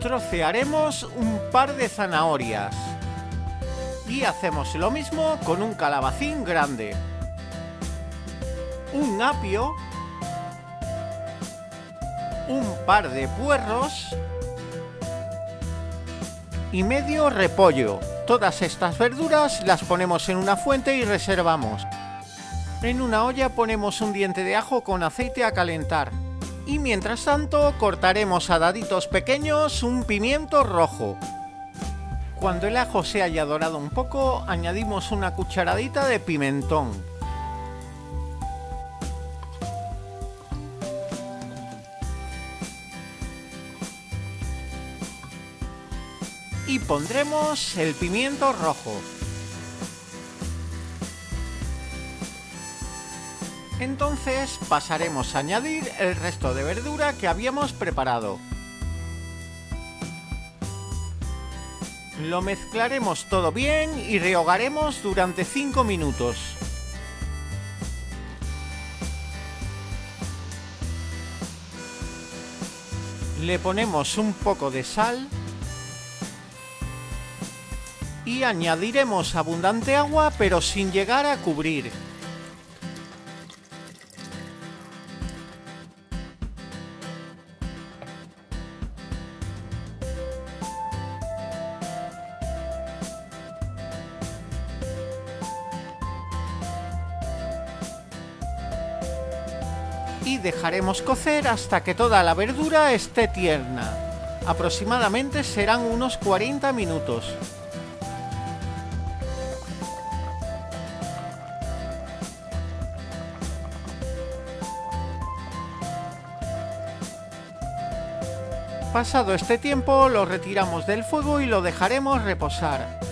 trocearemos un par de zanahorias. Y hacemos lo mismo con un calabacín grande, un apio, un par de puerros y medio repollo. Todas estas verduras las ponemos en una fuente y reservamos. En una olla ponemos un diente de ajo con aceite a calentar. Y mientras tanto cortaremos a daditos pequeños un pimiento rojo. Cuando el ajo se haya dorado un poco, añadimos una cucharadita de pimentón. Y pondremos el pimiento rojo. Entonces pasaremos a añadir el resto de verdura que habíamos preparado. Lo mezclaremos todo bien y rehogaremos durante 5 minutos. Le ponemos un poco de sal y añadiremos abundante agua, pero sin llegar a cubrir. Y dejaremos cocer hasta que toda la verdura esté tierna. Aproximadamente serán unos 40 minutos. Pasado este tiempo lo retiramos del fuego y lo dejaremos reposar.